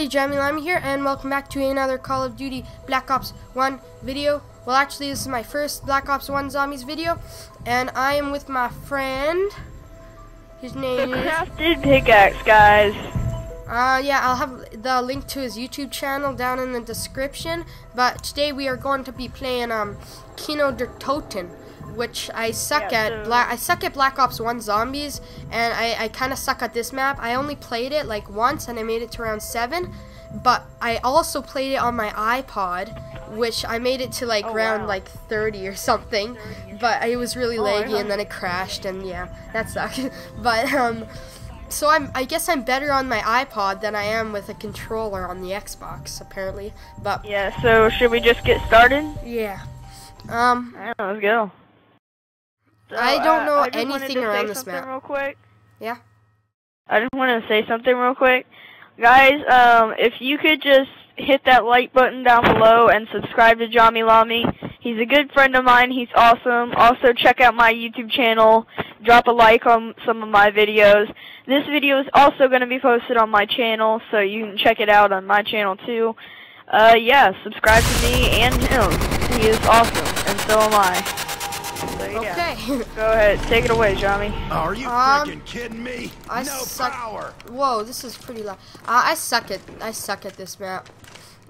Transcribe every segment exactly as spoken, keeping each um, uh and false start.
everybody, Jamilami here, and welcome back to another Call of Duty Black Ops one video. Well, actually, this is my first Black Ops one Zombies video, and I am with my friend. His name The Crafted Pickaxe, guys. Uh, yeah, I'll have the link to his YouTube channel down in the description, but today we are going to be playing um, Kino der Toten, which I suck yeah, at. So I suck at Black Ops one Zombies, and I, I kind of suck at this map. I only played it like once, and I made it to round seven. But I also played it on my iPod, which I made it to like oh, round wow. like thirty or something. thirty. But it was really oh, laggy, and then it crashed, and yeah, that sucked. but um, so I'm I guess I'm better on my iPod than I am with a controller on the Xbox, apparently. But yeah, so should we just get started? Yeah. Um. I don't know, let's go. So, I don't know uh, I anything around this map. Real quick. Yeah. I just want to say something real quick. Guys, um, if you could just hit that like button down below and subscribe to Jamilami. He's a good friend of mine. He's awesome. Also, check out my YouTube channel. Drop a like on some of my videos. This video is also going to be posted on my channel, so you can check it out on my channel, too. Uh, yeah, subscribe to me and him. He is awesome, and so am I. So, yeah. Okay. Go ahead, take it away, Jami. Oh, are you um, freaking kidding me? I no suck. Power. Whoa, this is pretty loud. Uh, I suck at. I suck at this map.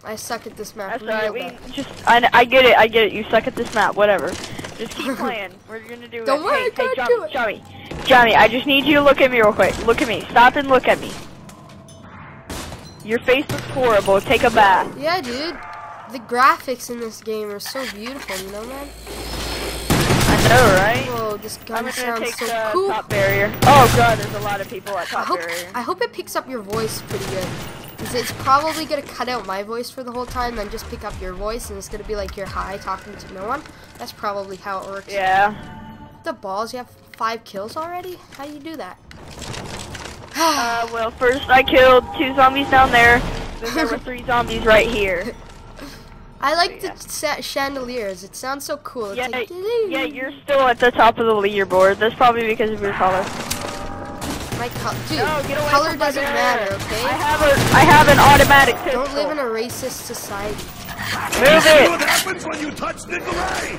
I suck at this map. That's right. We just. I, I get it. I get it. You suck at this map. Whatever. Just keep playing. We're gonna do Don't it. Worry, hey, hey, Jami, Jami, Jami. I just need you to look at me real quick. Look at me. Stop and look at me. Your face looks horrible. Take a bath. Yeah, dude. The graphics in this game are so beautiful. You know, man. Oh, right? Whoa, this gun I'm sounds take so the cool. Top barrier. Oh god, there's a lot of people at top I hope, barrier. I hope it picks up your voice pretty good. Because it's probably going to cut out my voice for the whole time, then just pick up your voice, and it's going to be like you're high talking to no one. That's probably how it works. Yeah. The balls, you have five kills already? How do you do that? uh, well, first I killed two zombies down there, then there were three zombies right here. I like so, yeah. the set chandeliers. It sounds so cool. It's yeah, like, yeah, you're still at the top of the leaderboard. That's probably because of your color. My color, dude. No, get away color doesn't matter, okay? I have a, I have an automatic pistol. Don't live in a racist society. Move it. See what happens when you touch Nikolai.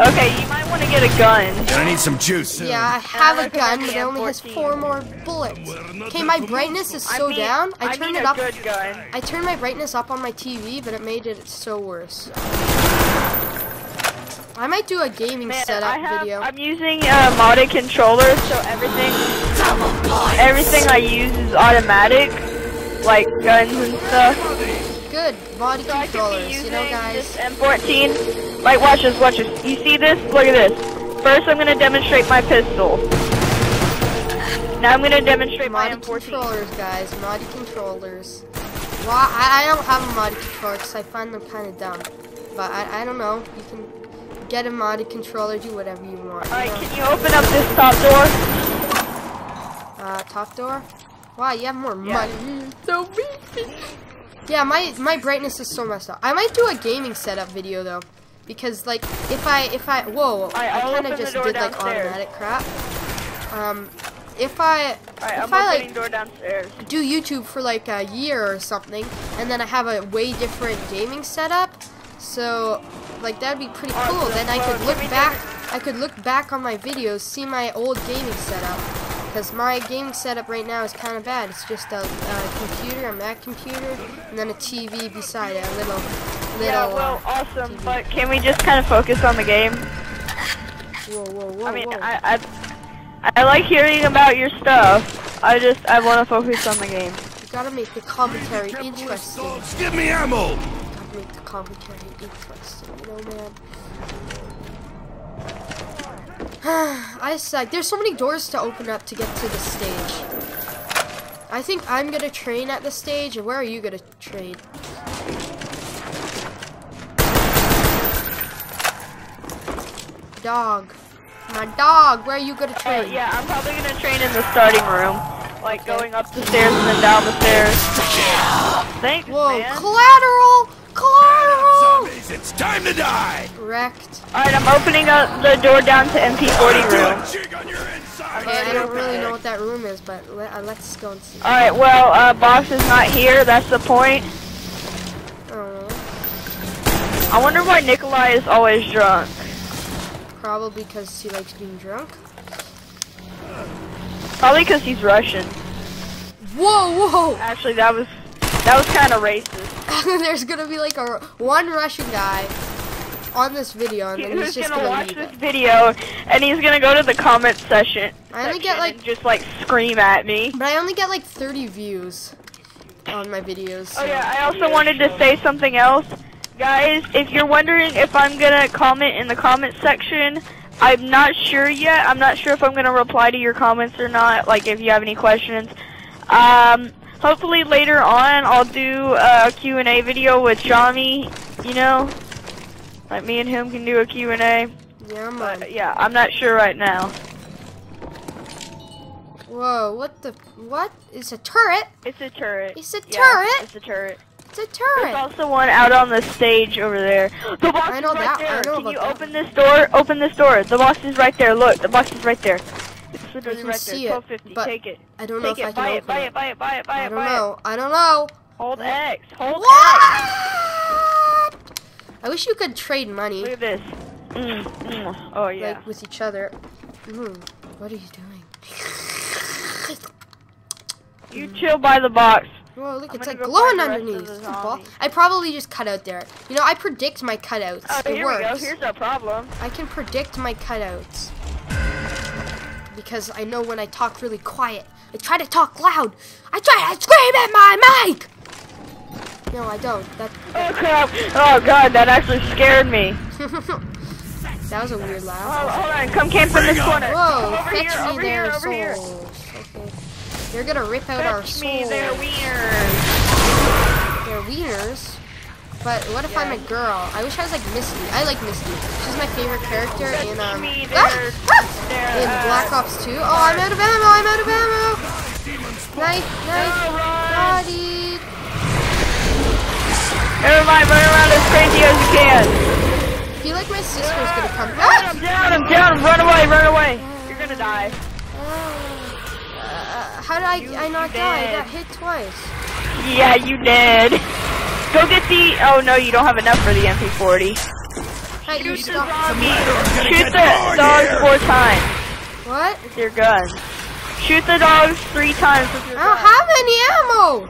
Okay, you might want to get a gun. I need some juice. Soon. Yeah, I have uh, a gun, but it only has four more bullets. Okay, my brightness is so I mean, down. I, I turned it up. Good gun. I turned my brightness up on my T V, but it made it so worse. I might do a gaming Man, setup I have, video. I'm using a modded controller, so everything, everything I use is automatic, like guns and stuff. Good body so controllers, you know, guys. This M fourteen. Like, watch this, watch this. You see this? Look at this. First, I'm gonna demonstrate my pistol. Now I'm gonna demonstrate my M fourteen. Modded controllers, guys. Modded controllers. Well, I, I don't have a modded controller because I find them kind of dumb. But I, I don't know. You can get a modded controller, do whatever you want. All right, you know? Can you open up this top door? Uh, top door. Wow, you have more money. Yeah. So big. Yeah, my my brightness is so messed up. I might do a gaming setup video though, because like if I if I whoa, whoa I, I kind of just did downstairs. like automatic crap. Um, if I right, if I'm I like door do YouTube for like a year or something, and then I have a way different gaming setup, so like that'd be pretty cool. Right, so then I could look back, I could look back on my videos, see my old gaming setup. Because my gaming setup right now is kind of bad. It's just a, a computer, a Mac computer, and then a T V beside it, a little, little. Yeah, well, uh, awesome. T V. But can we just kind of focus on the game? Whoa, whoa, whoa! I mean, whoa. I, I, I like hearing about your stuff. I just, I want to focus on the game. You gotta make the commentary interesting. Give me ammo. You gotta make the commentary interesting, you know, man. I suck. There's so many doors to open up to get to the stage. I think I'm gonna train at the stage. Where are you gonna train? Dog. My dog, where are you gonna train? Uh, yeah, I'm probably gonna train in the starting room. Like okay. going up the stairs and then down the stairs. Thanks, Whoa, man. Collateral! It's time to die! Wrecked. Alright, I'm opening up the door down to M P forty room. I'm Okay, I don't really know what that room is, but let, uh, let's go and see. Alright, well, uh, boss is not here, that's the point. I wonder why Nikolai is always drunk. Probably because he likes being drunk. Probably because he's Russian. Whoa, whoa! Actually, that was that was kind of racist. There's gonna be like a one Russian guy on this video, and he, then he's, he's just gonna, gonna watch this video, and he's gonna go to the comment session. I only get like just like scream at me. But I only get like thirty views on my videos. So. Oh yeah, I also wanted to say something else. Guys, if you're wondering if I'm gonna comment in the comment section, I'm not sure yet. I'm not sure if I'm gonna reply to your comments or not, like if you have any questions. Um, hopefully later on I'll do a Q and A video with Jami, you know? Like me and him can do a Q and A. Yeah, man. But yeah, I'm not sure right now. Whoa, what the, what? It's a turret? It's a turret. It's a turret? Yeah, it's a turret. It's a turret. There's also one out on the stage over there. The box I know is right that, there. I know Can you that. open this door? Open this door. The box is right there. Look, the box is right there. It's literally right see there. twelve fifty. Take it. I don't Take know if it. I can buy open it. it. Buy it. Buy it. Buy it. Buy it. I don't buy know. It. I don't know. Hold X. Hold what? X. I wish you could trade money. Look at this. Mm, mm. Oh yeah. Like with each other. Mm, what are you doing? You mm. chill by the box. Whoa, look, I'm it's like glowing underneath. The the I probably just cut out there. You know, I predict my cutouts. Oh, it here works. we go. Here's the problem. I can predict my cutouts. Because I know when I talk really quiet. I try to talk loud. I try to scream at my mic! No, I don't. That, that... Oh, crap. Oh, God, that actually scared me. That was a weird laugh. Oh, hold on. Come camp in this corner. Whoa, over fetch here, me over there, souls. Here. Okay. They're gonna rip out Fetch our souls. Me, they're wieners. They're wieners? But what if yeah. I'm a girl? I wish I was like Misty. I like Misty. She's my favorite character Fetch in um me, they're, ah! Ah! They're, in uh, Black Ops two. Oh, I'm out of ammo. I'm out of ammo. Knife, knife, no, body. Never mind. Run around as crazy as you can. I feel like my sister's yeah. gonna come. Ah! I'm down. I'm down. Run away. Run away. Uh, You're gonna die. Uh, How did I, you, I not die? I got hit twice. Yeah, you did. Go get the... Oh, no, you don't have enough for the M P forty. Hey, Shoot the zombie. Shoot the dogs four times. What? With your gun. Shoot the dogs three times with your gun. I don't have any ammo.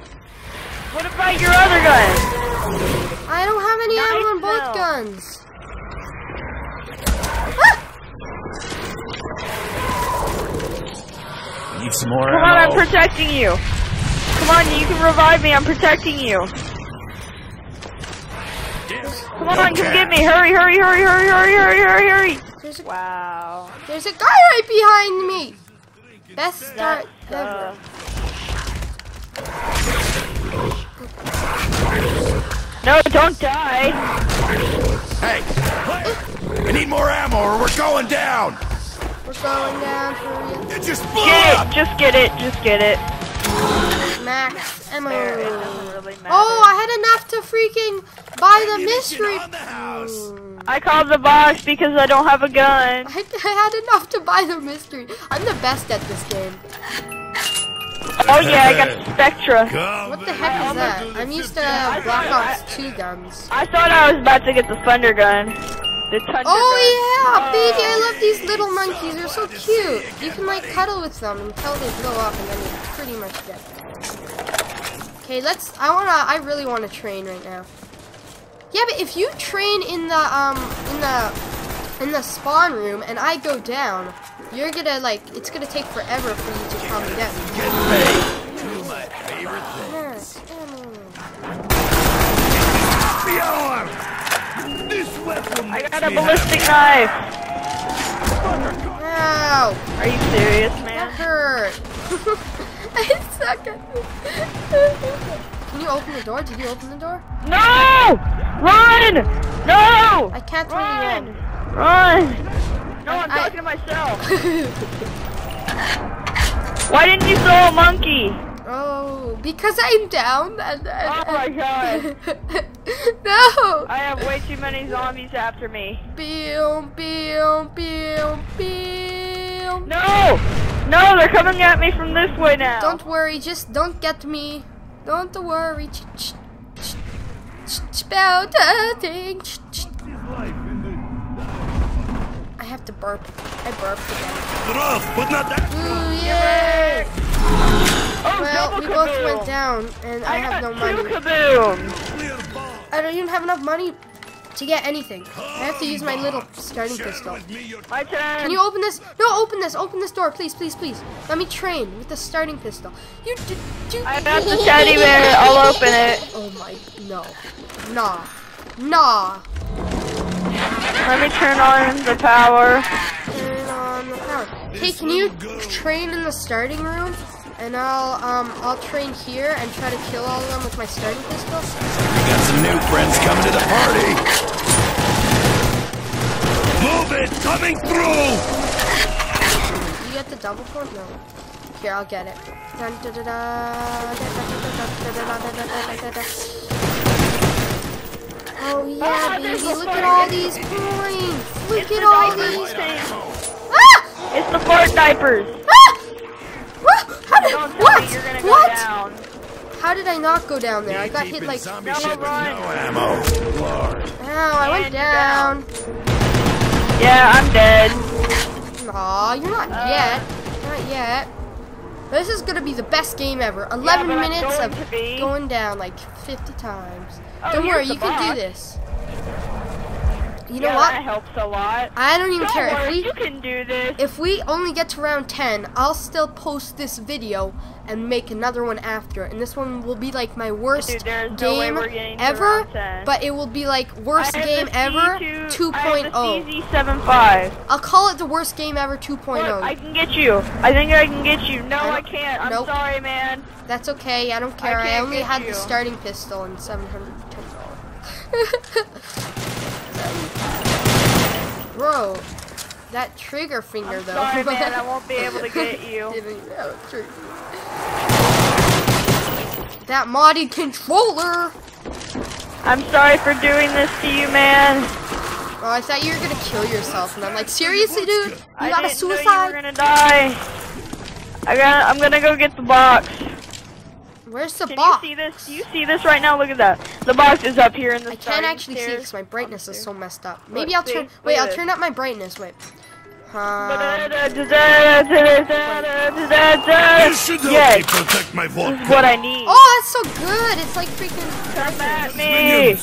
What about your other gun? I don't have any nice ammo on both no. guns. Need some more Come ammo. on, I'm protecting you. Come on, you can revive me. I'm protecting you. Yes. Come on, okay. come get me. Hurry, hurry, hurry, hurry, hurry, hurry, hurry, hurry. There's a, wow. There's a guy right behind me. Best start uh, ever. No, don't die. Hey, uh, I need more ammo or we're going down. We're going down for real. It just blew get up. It, just get it, just get it. Max ammo. Really oh, I had enough to freaking buy the mystery. The house. I called the box because I don't have a gun. I, I had enough to buy the mystery. I'm the best at this game. Oh yeah, I got Spectra. Come what the heck is that? I'm used to uh, Black Ops two guns. I thought I was about to get the Thunder Gun. Oh, yeah, baby, I love these little monkeys. They're so cute. You can, like, cuddle with them until they blow up, and then you're pretty much dead. Okay, let's, I wanna, I really wanna train right now. Yeah, but if you train in the, um, in the, in the spawn room, and I go down, you're gonna, like, it's gonna take forever for you to calm me down. Yes, ammo. I got a ballistic knife! Wow! Are you serious, man? That hurt! I suck at this! Can you open the door? Did you open the door? No! Run! No! I can't run! Really run! Run! No, I'm I... talking to myself! Why didn't you throw a monkey? Oh, because I'm down and, and, and oh my god. No! I have way too many zombies after me. Boom, boom, boom, boom. No! No, they're coming at me from this way now. Don't worry, just don't get me. Don't worry. Spell thing. I have to burp. I burped again. Rough, but not that. Ooh, yay! Oh, well, we kaboom. both went down, and I, I have no money. Kaboom. I don't even have enough money to get anything. I have to use my little starting pistol. My turn. Can you open this? No, open this. Open this door, please, please, please. Let me train with the starting pistol. You do. do I got the teddy bear. I'll open it. Oh my! No, nah, nah. Let me turn on the power. Turn on the power. Hey, can you train in the starting room? And I'll um I'll train here and try to kill all of them with my starting pistol. We got some new friends coming to the party. Move it, coming through. You get the double point? No. Here, I'll get it. Dun, da, da, da, da, da, da, da, oh yeah, oh, baby, look at all these coins! Look at all these things! Ah! It's the fart diapers! Ah! What? How did, what? What? How did I not go down there? I got hit like... No ammo. Oh, I went down. Yeah, I'm dead. Aw, you're not uh. yet. Not yet. This is gonna be the best game ever. eleven yeah, minutes of going down like fifty times. Oh, don't worry, you box. can do this. You yeah, know what? That helps a lot. I don't even don't care. Worry, if we, you can do this. If we only get to round ten, I'll still post this video and make another one after. And this one will be like my worst Dude, game no ever, but it will be like worst game ever two point oh. I'll call it the worst game ever two point oh. I can get you. I think I can get you. No, I, I can't. I'm nope. sorry, man. That's okay. I don't care. I, I only had you. the starting pistol and seven hundred ten dollars. Bro, that trigger finger I'm though. Sorry, man, I won't be able to get you. That modded controller. I'm sorry for doing this to you, man. Oh, I thought you were gonna kill yourself, and I'm like, seriously, dude? You I got a suicide? I didn't know you were gonna die. I got. I'm gonna go get the box. Where's the Can box? Can you see this? Do you see this right now? Look at that. The box is up here in the I can't actually stairs. see because my brightness is so messed up. Maybe Let's I'll turn. See. Wait, I'll turn up my brightness. Wait. Um, this should help yes. me protect my voice. This is what I need. Oh, that's so good. It's like freaking. Come at me. I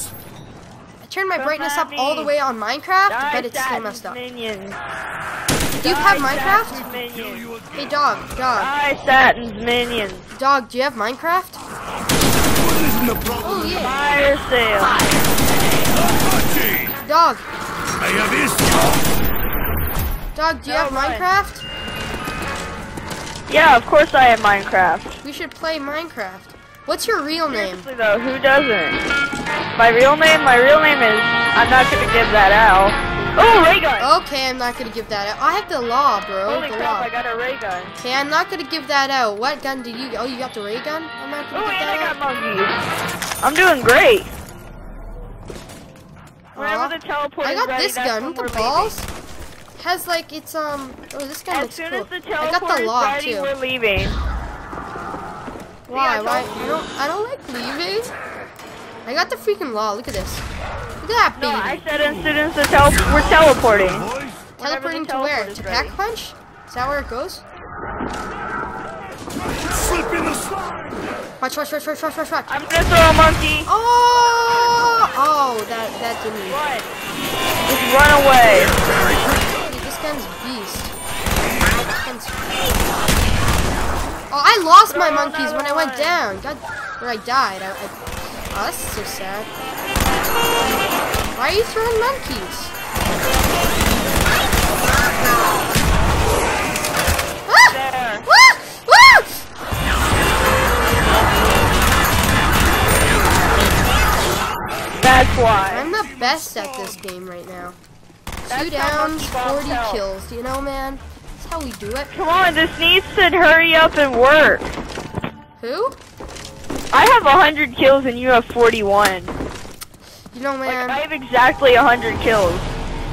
turned my Come brightness up all the way on Minecraft, Die but it's still messed up. Minions. Do you have Minecraft? Minions. Hey, dog, dog. Die Satin's minions. Dog, do you have Minecraft? Oh yeah. Fire sale. Fire. Dog. I have Islam. Dog, do you no, have Minecraft? Mine. Yeah, of course I have Minecraft. We should play Minecraft. What's your real name? Seriously though, who doesn't? My real name? My real name is... I'm not gonna give that out. Oh, ray gun! Okay, I'm not gonna give that out. I have the law, bro. Holy crap, law. I got a ray gun. Okay, I'm not gonna give that out. What gun did you get? Oh, you got the ray gun? I'm not gonna oh, give that out. Oh, and I got monkeys. I'm doing great. Whenever the teleport I got ready, this gun with the balls. Leaving. Has like, it's, um, oh, this gun as looks soon cool. As the teleport I got the law, ready, too. We're leaving. Why? Why? I don't, I don't like leaving. I got the freaking law. Look at this. That, no, I said in students that tele we're teleporting. Teleporting to where? To Pack Punch? Is that where it goes? Watch, watch, watch, watch, watch, watch, watch. I'm gonna throw a monkey. Oh! Oh, that, that didn't even. What? Just run away. Dude, this gun's beast. This gun's beast. Oh, I lost throw my monkeys when I went one. down. God, or I died. I, I... Oh, that's so sad. Why are you throwing monkeys? Ah! Ah! Ah! That's why. I'm the best at this game right now. That's Two downs, forty help. kills. You know, man? That's how we do it. Come on, this needs to hurry up and work. Who? I have one hundred kills and you have forty-one. You know, man. Like, I have exactly one hundred kills,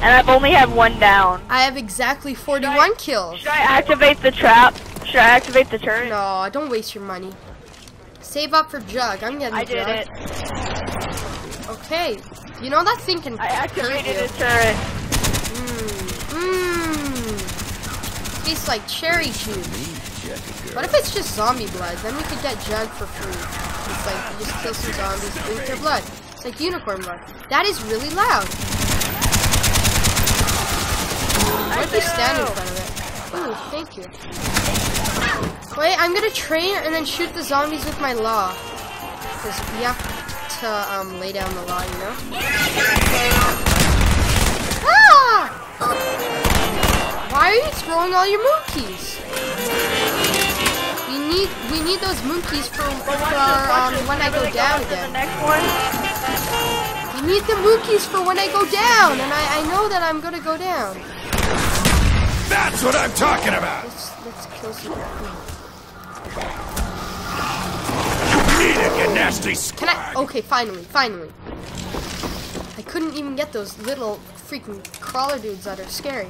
and I've only had one down. I have exactly forty-one should I, kills. Should I activate the trap? Should I activate the turret? No, don't waste your money. Save up for Jug. I'm getting. I jug. did it. Okay. You know that thing can. I activated a turret. Mmm. Mmm. Tastes like cherry juice. What if it's just zombie blood? Then we could get Jug for free. It's like you just kill some zombies, drink their blood. It's like unicorn blood. That is really loud. What if we stand in front of it? Ooh, thank you. Wait, I'm gonna train and then shoot the zombies with my law. Cause we have to um, lay down the law, you know? Ah! Why are you throwing all your monkeys? We need we need those monkeys for, for um, when I go down again. We need the monkeys for when I go down, and I, I know that I'm gonna go down. That's what I'm talking about! Let's, let's kill some people. You need it, you nasty squad! Can I? Okay, finally, finally. I couldn't even get those little freaking crawler dudes that are scary.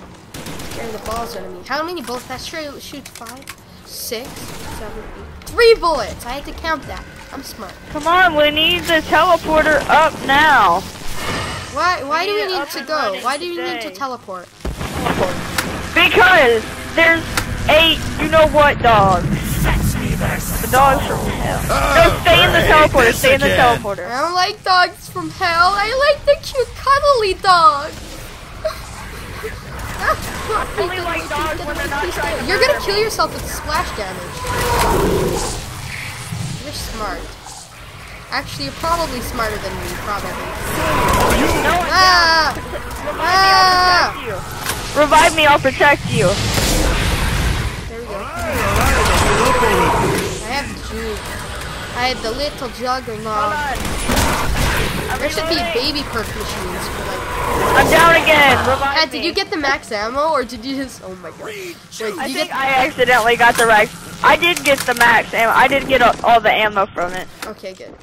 Scaring the balls out of me. How many bullets? That sure shoots five, six, seven, eight. Three bullets! I had to count that. I'm smart. Come on, we need the teleporter up now. Why, why do we need to go? Why do we need to teleport? Teleport. Because there's eight, you know what, dogs. The dogs from hell. Oh, no, stay in the teleporter, stay in the again. teleporter. I don't like dogs from hell. I like the cute, cuddly dogs. I only like dogs when they're not trying to. You're gonna kill yourself with splash damage. You're smart. Actually, you're probably smarter than me, probably. No, I'm not. Ah! Ah! Revive me, I'll protect you. There we go. I have Jug. I have the little juggernaut. There should be baby perk machines for like... I'm down again, revive Pat, me. Did you get the max ammo, or did you just... Oh my god. Wait, did I you think get I accidentally got the max. I did get the max ammo. I did get all, all the ammo from it. Okay, good.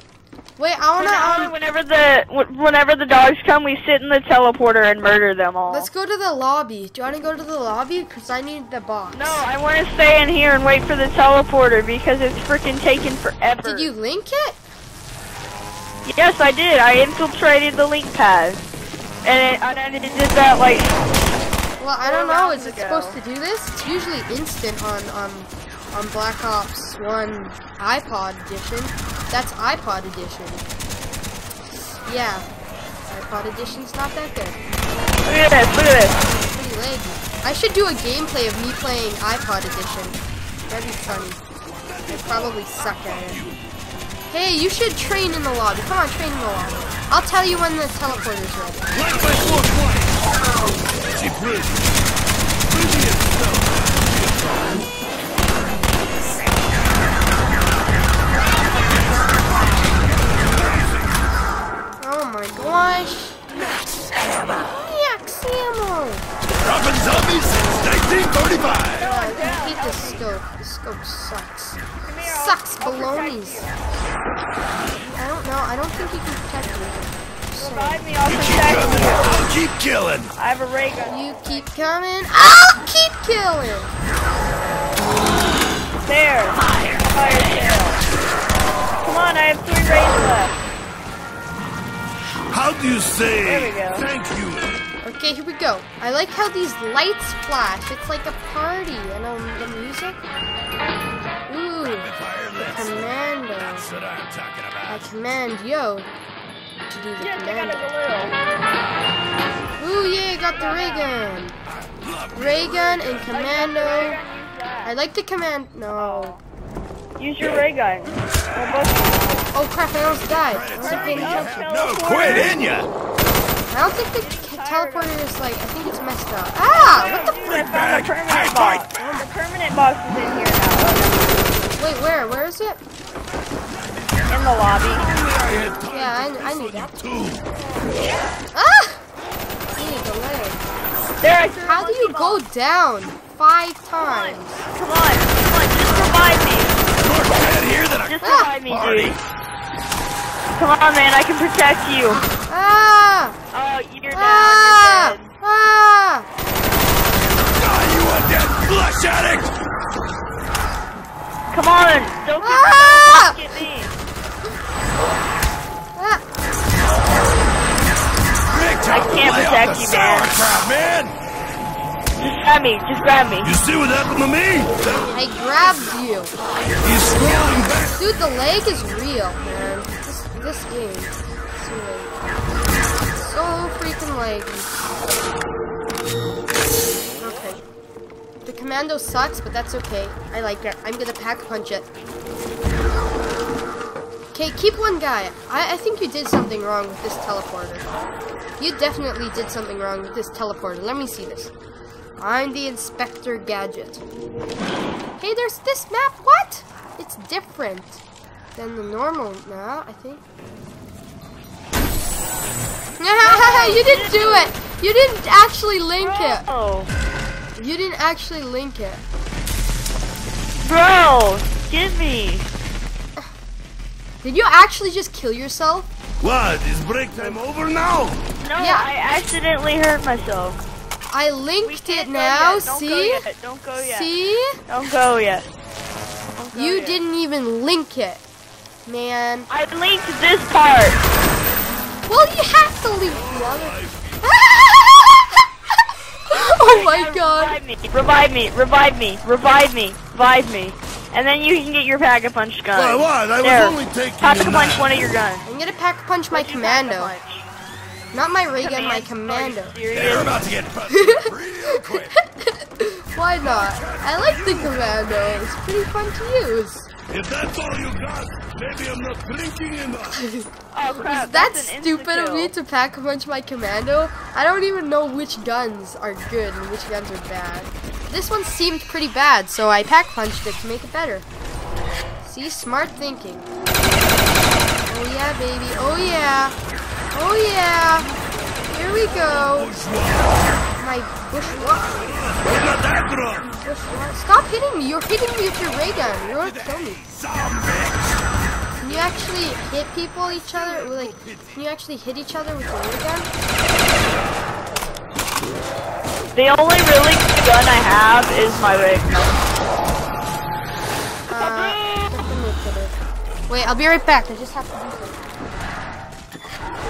Wait, I wanna, um... Whenever the, whenever the dogs come, we sit in the teleporter and murder them all. Let's go to the lobby. Do you wanna go to the lobby? Because I need the box. No, I wanna stay in here and wait for the teleporter because it's freaking taking forever. Did you link it? Yes, I did. I infiltrated the link pad. And it, I did that, like... Well, I don't know. Is it supposed to do this? It's usually instant on, um... on Black Ops one iPod edition. That's iPod edition. Yeah. iPod edition's not that good. Look at this, look at this. Pretty laggy. I should do a gameplay of me playing iPod edition. That'd be funny. I'd probably suck at it. Hey, you should train in the lobby. Come on, train in the lobby. I'll tell you when the teleporter's ready. Oh. Oh my gosh! Max ammo! Max ammo! Dropping zombies since nineteen forty-five! God, I hate this scope. This scope sucks. Sucks balonies. I don't know, I don't think you can protect me. Revive me, I'll protect you. I'll keep killing! I have a ray gun. You keep coming, I'll keep killing! There! Fire! Fire kill! Come on, I have three rays left. How do you say thank you? Okay, here we go. I like how these lights flash. It's like a party. And um, the music? Ooh, the commando. That's what I'm talking about. I command yo to do the yes, commando. Ooh, yeah, I got the ray gun. Ray gun and commando. I like the command. No. Use your ray gun. Oh crap, I almost died. I wasn't paying attention. No, quit in ya! I don't think the teleporter is like, I think it's messed up. Ah! What the frick? I found the permanent box. The permanent box is in here now. Wait, where? Where is it? In the lobby. Yeah, I, I knew that. Ah! I need the leg. There, I How do you go down five times? Come on, come on, just revive me. Here that I just revive me, dude. Come on, man, I can protect you. Ah! Oh, you're dead. Ah! You're dead. Ah! Die, you undead flesh addict! Jackie, man. Crowd, man. Just grab me, just grab me. You see what happened to me? I grabbed you. He's scrolling back. Dude, the lag is real, man. This, this game is so freaking laggy. Okay. The commando sucks, but that's okay. I like it. I'm gonna pack punch it. Okay, keep one guy. I, I think you did something wrong with this teleporter. You definitely did something wrong with this teleporter. Let me see this. I'm the Inspector Gadget. Hey, there's this map. What? It's different than the normal map, I think. You didn't do it. You didn't actually link it. You didn't actually link it. Bro, give me. Did you actually just kill yourself? What? Is break time over now? No, yeah. I accidentally hurt myself. I linked it now, don't see? Go yet. Don't go yet. See? Don't go yet. Don't go you yet. Didn't even link it, man. I linked this part. Well, you have to link it. Oh my god. Revive me, revive me, revive me, revive me. And then you can get your pack-a-punch gun. Well, I was. I there. was only taking pack-a-punch one of your guns. I'm gonna pack-a-punch my commando. Pack-a-punch? Not my ray gun, my commando. They're about to get real quick. Why not? I like the commando. It's pretty fun to use. If that's all you got, maybe I'm not blinking enough. Oh crap! Is that stupid of me to pack-a-punch my commando? I don't even know which guns are good and which guns are bad. This one seemed pretty bad, so I pack punched it to make it better. See, smart thinking. Oh yeah, baby. Oh yeah. Oh yeah. Here we go. My bushwalk. Bushwalk. Stop hitting me. You're hitting me with your ray gun. You're gonna kill me. Can you actually hit people, each other? Or like, can you actually hit each other with your ray gun? The only really good gun I have is my ray gun. Uh, Wait, I'll be right back. I just have to do something.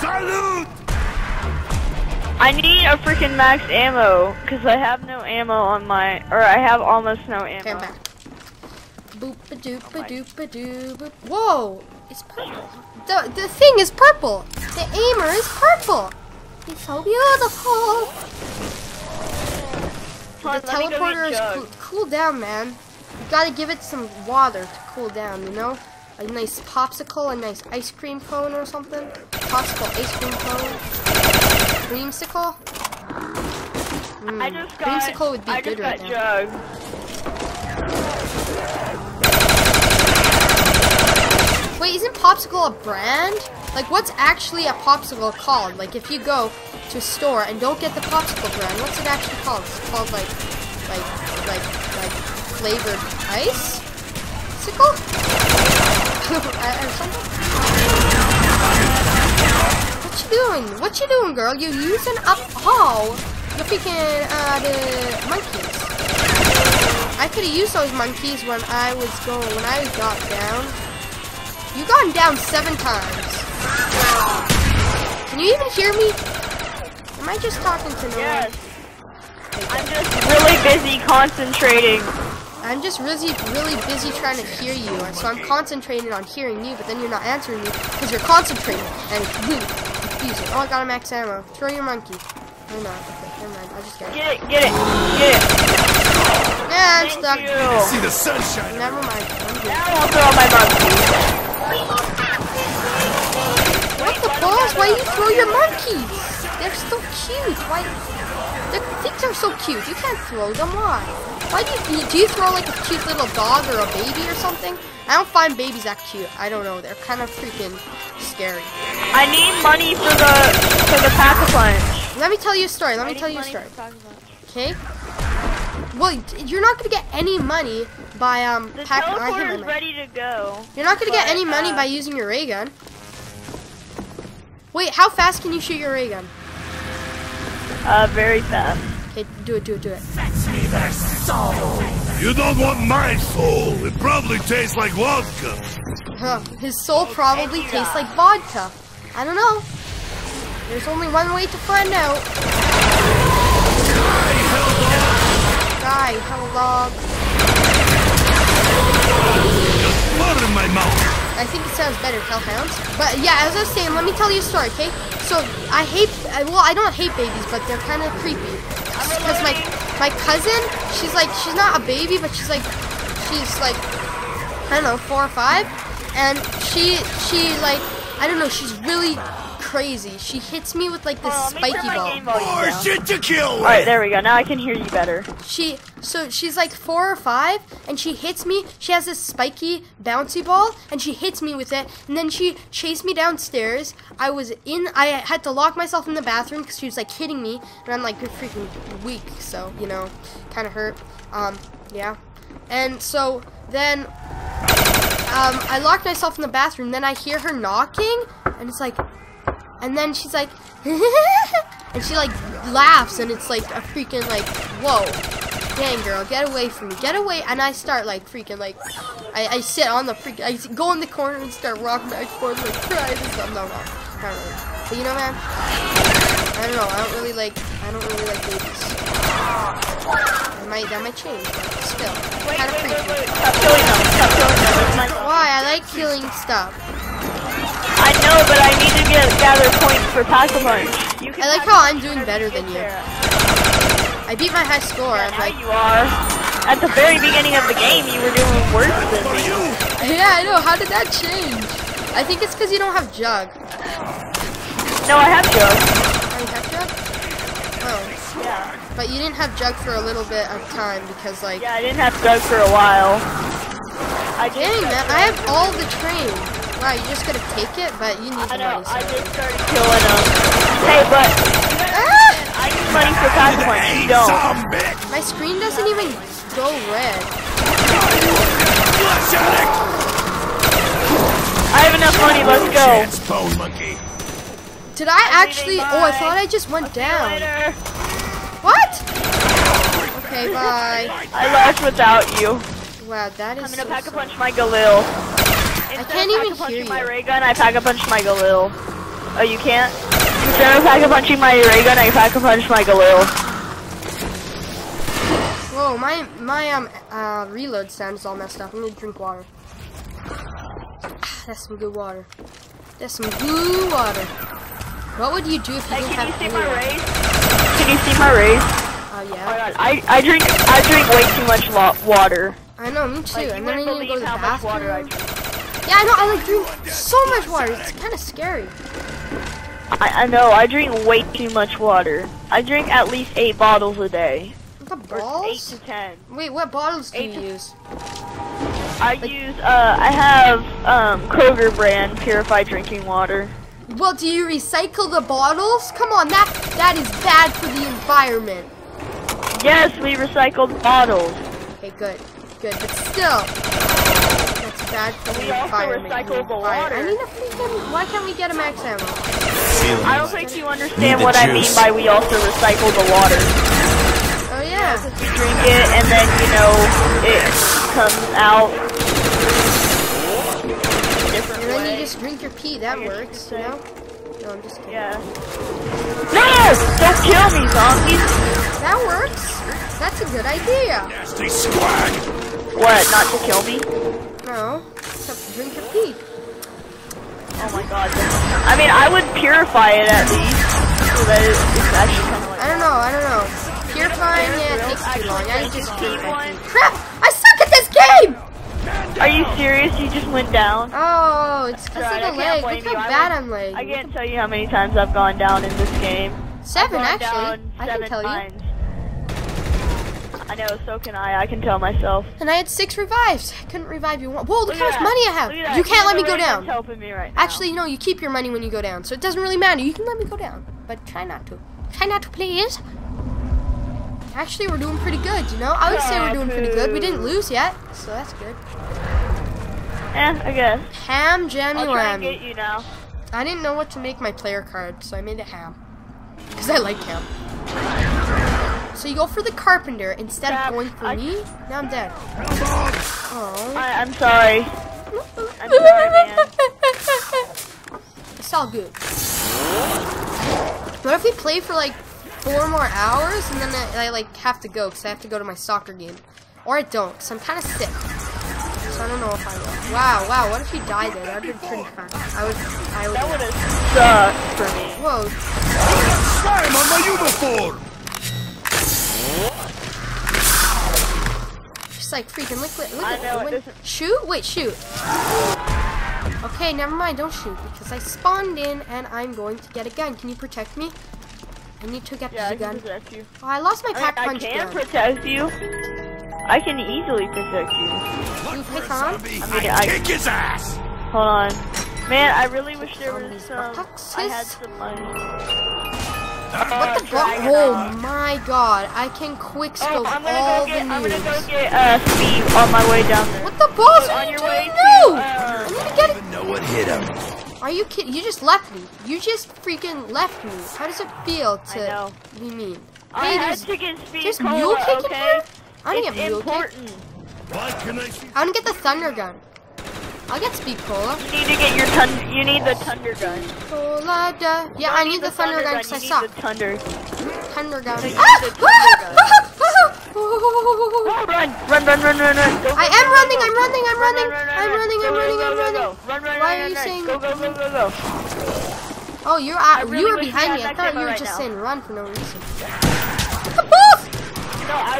Salute! I need a freaking max ammo, because I have no ammo on my... Or I have almost no ammo. Okay, I'm back. Boop-a-doop-a-doop-a-doop. Whoa! It's purple. The, the thing is purple! The aimer is purple! It's so beautiful! The teleporter is cool down, man. You gotta give it some water to cool down, you know? A nice popsicle, a nice ice cream cone or something. Popsicle, ice cream cone. Creamsicle? Mm. I just got, Creamsicle would be I good just right got now. Jug. Wait, isn't Popsicle a brand? Like, what's actually a Popsicle called? Like, if you go to a store and don't get the Popsicle brand, what's it actually called? It's called, like, like, like, like, flavored ice? Sickle? Or something? What you doing? What you doing, girl? You using up all the freaking, uh, the monkeys. I could've used those monkeys when I was going, when I got down. You gotten down seven times. Can you even hear me? Am I just talking to no yes. one? I'm just really busy concentrating. I'm just really, really busy trying to hear you, so I'm concentrating on hearing you, but then you're not answering me because you're concentrating, and it's really confusing. Oh, I got a max ammo. Throw your monkey. Never mind. Okay, never mind. I just got it. Get it, get it, get it. Yeah, I'm Thank stuck. You. See the sunshine. Never mind. Now I'll throw my monkey. What the balls? Why do you throw your monkeys? They're so cute. Why? The things are so cute. You can't throw them. Why? Why do you do you throw like a cute little dog or a baby or something? I don't find babies that cute. I don't know. They're kind of freaking scary. I need money for the for the pack-a-punch. Let me tell you a story. Let me tell you a story. Okay. Well, you're not gonna get any money by um. The teleporter is ready to go. You're not gonna but, get any money uh, by using your ray gun. Wait, how fast can you shoot your ray gun? Uh, very fast. Okay, do it, do it, do it. Fetch me their soul. You don't want my soul. It probably tastes like vodka. Huh? His soul probably tastes like vodka. I don't know. There's only one way to find out. Die, hell dog! Die, hell dog! Just blood in my mouth! I think it sounds better, hellhounds. But yeah, as I was saying, let me tell you a story, okay? So I hate, well, I don't hate babies, but they're kind of creepy. Because my my cousin, she's like, she's not a baby, but she's like, she's like, I don't know, four or five, and she she like, I don't know, she's really crazy. She hits me with like this oh, spiky ball. More shit to kill with. All right, there we go. Now I can hear you better. She. So she's like four or five, and she hits me. She has this spiky bouncy ball, and she hits me with it. And then she chased me downstairs. I was in. I had to lock myself in the bathroom because she was like hitting me, and I'm like, you're freaking weak, so you know, kind of hurt. Um, yeah. And so then, um, I locked myself in the bathroom. Then I hear her knocking, and it's like, and then she's like, and she like laughs, and it's like a freaking like, whoa. Dang, girl, get away from me, get away, and I start, like, freaking, like, I, I sit on the freaking, I go in the corner and start rocking back and forth, like, crying and stuff, no, no, not really, but you know, man, I don't know, I don't really like, I don't really like babies, I might, that might change, but still, kind of freaky. Stop killing them, stop killing them, why, I like killing stuff. I know, but I need to get gather points for pack a punch. I like how I'm doing better than you. I beat my high score. Yeah, I'm like, you are. At the very beginning of the game, you were doing worse than me. Yeah, I know. How did that change? I think it's because you don't have Jug. No, I have Jug. Oh, you have Jug? Oh. Yeah. But you didn't have Jug for a little bit of time because, like... Yeah, I didn't have Jug for a while. I did. Dang, man. I have all the train. Wow, you just gotta take it, but you need I the know, money. I know. I did start killing them. Hey, but... Ah! I need money for passports, you don't. My screen doesn't even go red. I have enough money, let's go. Did I actually... Oh, I thought I just went down. What? Okay, bye. I left without you. Wow, that is I'm gonna so pack-a-punch my Galil. I can't even hear you. my ray gun, I pack-a-punch my Galil. Oh, you can't? Instead of pack-a-punching my ray gun, I pack-a-punch my Galil. Whoa, my, my, um, uh, reload sound is all messed up. I'm gonna drink water. That's some good water. That's some good water. What would you do if you hey, didn't have Can you see my rays? Can you see my rays? Oh, yeah. Oh, God. I, I drink, I drink way too much water. I know, me too. Like, and then I need to go to the bathroom. Water I drink. Yeah, I know, I, like, drink so much water. It's kind of scary. I, I know, I drink way too much water. I drink at least eight bottles a day. The balls? Eight to ten. Wait, what bottles do eight you use? I like, use, uh, I have, um, Kroger brand purified drinking water. Well, do you recycle the bottles? Come on, that, that is bad for the environment. Yes, we recycled bottles. Okay, good, good, but still... Bad for the we environment. Also recycle the water. I need to freaking, why can't we get a max ammo? I don't think you understand what juice. I mean by we also recycle the water. Oh yeah. Because we drink it and then, you know, it comes out different And way. Then you just drink your pee, that works, you know? No, I'm just kidding. Yeah. No! Don't kill me, zombies! That works. That's a good idea. Nasty squad! What, not to kill me? No, except to drink your pee. Oh my god. I mean, I would purify it at least. So that it, it's actually kind of like I don't know, I don't know. Purifying it takes too long. I just pee one. Crap! I suck at this game! Are you serious? You just went down? Oh, it's because right, of the leg. Look how you. bad I'm leg. I can't tell you how many times I've gone down in this game. Seven, actually. Seven I can tell times. you. I know, so can I. I can tell myself. And I had six revives. I couldn't revive you one. Whoa, look, look how much that. money I have. You can't let me go down. Helping me right now. Actually, no, you keep your money when you go down, so it doesn't really matter. You can let me go down, but try not to. Try not to, please. Actually, we're doing pretty good, you know? I would say we're doing pretty good. We didn't lose yet, so that's good. Yeah, I guess. Ham, jammy, I'll try and get you now. I didn't know what to make my player card, so I made it ham. Because I like ham. So you go for the carpenter instead Crap, of going for I, me? Now I'm dead. Oh. I, I'm sorry. I'm sorry, man. It's all good. What if we play for like four more hours and then I, I like have to go because I have to go to my soccer game, or I don't because I'm kind of sick. So I don't know if I will. Wow, wow. What if you died there? That'd be pretty fun. I would. I would. That would have sucked for me. Whoa. Time on my uniform. Just like freaking liquid. Look at I know it. Shoot. Wait. Shoot. Okay, never mind, don't shoot, because I spawned in, and I'm going to get a gun. Can you protect me? I need to get yeah, the I gun. Can protect you. Oh, I lost my pack I, punch I can gun. protect you. I can easily protect you. Can you pick on? I mean, I... Kick his ass! Hold on. Man, I really wish there was some... Boxes. I had some money. What the fuck? Oh, my God. I can quickscope oh, all go get, the news. I'm gonna go get uh, Steve on my way down there. What the balls so are you doing? No! Uh, What hit him? Are you kidding? You just left me. You just freaking left me. How does it feel to be mean? Hey, I had chicken speed. There's mule kick in here? I don't get mule kick. I don't get the thunder gun. I'll get speed cola. You need to get your thunder. You need the thunder gun. Cola, da. Yeah, I need the thunder gun because I suck. Thunder. Thunder gun. Oh, run, run, run, run, run, run. Go, go, I am go, running, go, I'm running, I'm running, I'm running, I'm running, I'm running. Why are you saying? Go, go, go, go, go. Oh, you're out. Really you were behind me. I thought you were right just now. saying run for no reason. The boss! No,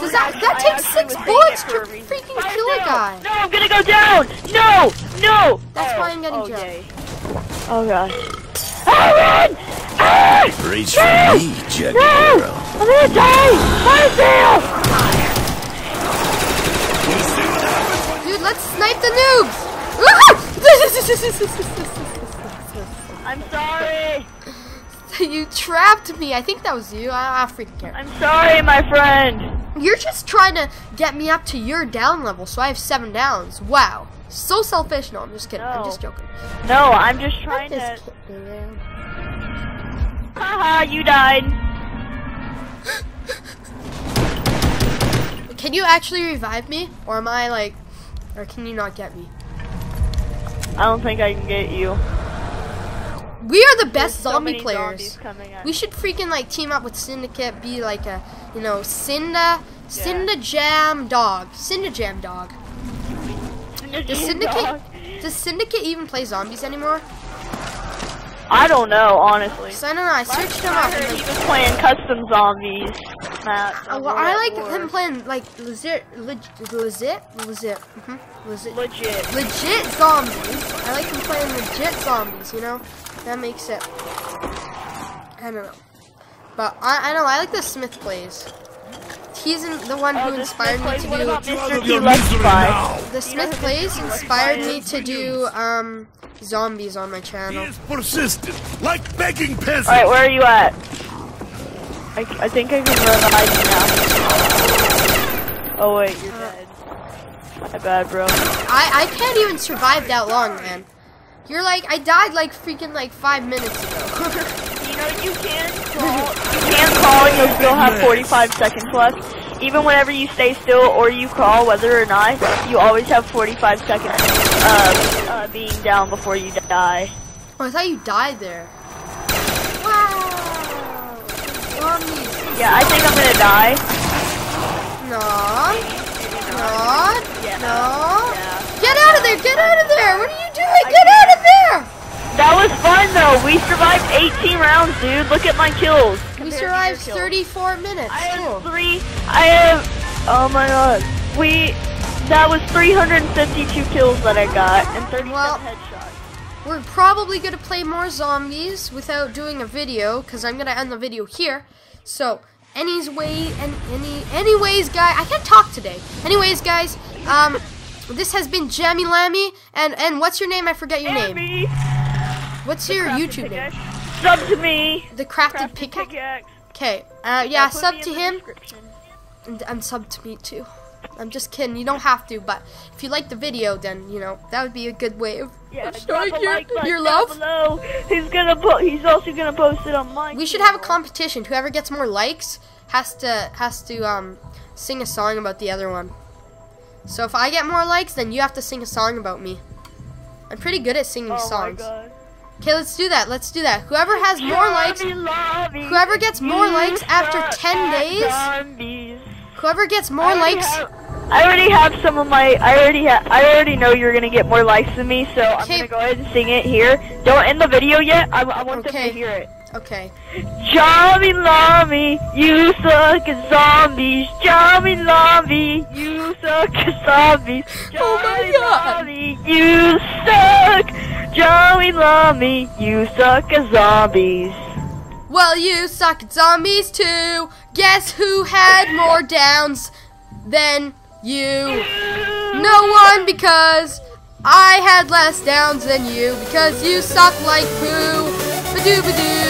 Does that actually, that takes six bullets to freaking Fire, kill no, a guy? No, I'm gonna go down. No, no. That's oh, why I'm getting okay. jumped. Oh gosh. Oh, run! Ah! Reach for me, Jackie. No! I'm gonna die. Fire sale! Let's snipe the noobs! I'm sorry! You trapped me. I think that was you. I, I freaking care. I'm sorry, my friend. You're just trying to get me up to your down level, so I have seven downs. Wow. So selfish. No, I'm just kidding. No. I'm just joking. No, I'm just trying I'm just to... kidding, man. Haha, you died. Can you actually revive me? Or am I like... Or can you not get me? I don't think I can get you. We are the best so zombie players. We should freaking like team up with Syndicate, be like a, you know, Cinda, Cinda yeah. Jam Dog, Cinda Jam Dog. Cinda does Syndicate, dog. does Syndicate even play zombies anymore? I don't know, honestly. So I don't know. I searched him up. He was playing custom zombies. Maps, oh, well, I like him playing like legit, legit, legit, legit, mm-hmm. legit, legit, legit zombies. I like him playing legit zombies. You know, that makes it. I don't know, but I, I know I like the Smith plays. He's in, the one oh, who inspired me to do. Mister T Let's The Smith plays inspired me to do um zombies on my channel. He is persistent, like begging peasants. All right, where are you at? I, I think I can revive you now. Oh wait, you're uh, dead. My bad, bro. I I can't even survive that long, man. You're like I died like freaking like five minutes ago. You can call, you can call and you'll still have forty-five seconds left. Even whenever you stay still or you crawl, whether or not, you always have forty-five seconds uh, uh, being down before you die. Oh, I thought you died there. Wow. Yeah, I think I'm gonna die. No. No. Yeah. No. Yeah. Get out of there! Get out of there! What are you doing? Get out of there! That was fun though. We survived eighteen rounds, dude. Look at my kills. We survived kills. thirty-four minutes. I have cool. three. I have. Oh my God. We. That was three hundred fifty-two kills that I got and thirty-seven well, headshots. We're probably gonna play more zombies without doing a video because I'm gonna end the video here. So, anyway, and any, anyways, guys, I can't talk today. Anyways, guys, um, this has been Jamilami and and what's your name? I forget your Amy. name. What's your YouTube name? Sub to me. The Crafted Pickaxe. Okay. Uh, yeah, sub to him. And, and sub to me too. I'm just kidding. You don't have to, but if you like the video, then you know that would be a good way of yeah, showing your like your love. Below. He's gonna po He's also gonna post it on Minecraft. We should have a competition. Whoever gets more likes has to has to um sing a song about the other one. So if I get more likes, then you have to sing a song about me. I'm pretty good at singing oh songs. My God. Okay, let's do that. Let's do that. Whoever has more likes, whoever gets more likes after ten days, whoever gets more likes. I already have some of my. I already. Ha I already know you're gonna get more likes than me, so I'm gonna go ahead and sing it here. Don't end the video yet. I, I want them to hear it. Okay. Jamilami, you suck at zombies. Jamilami, you suck at zombies. Oh my God. Jamilami, you suck. Jamilami, you suck at zombies. Well, you suck at zombies too. Guess who had more downs than you? No one, because I had less downs than you, because you suck like poo. Ba-doo-ba-doo.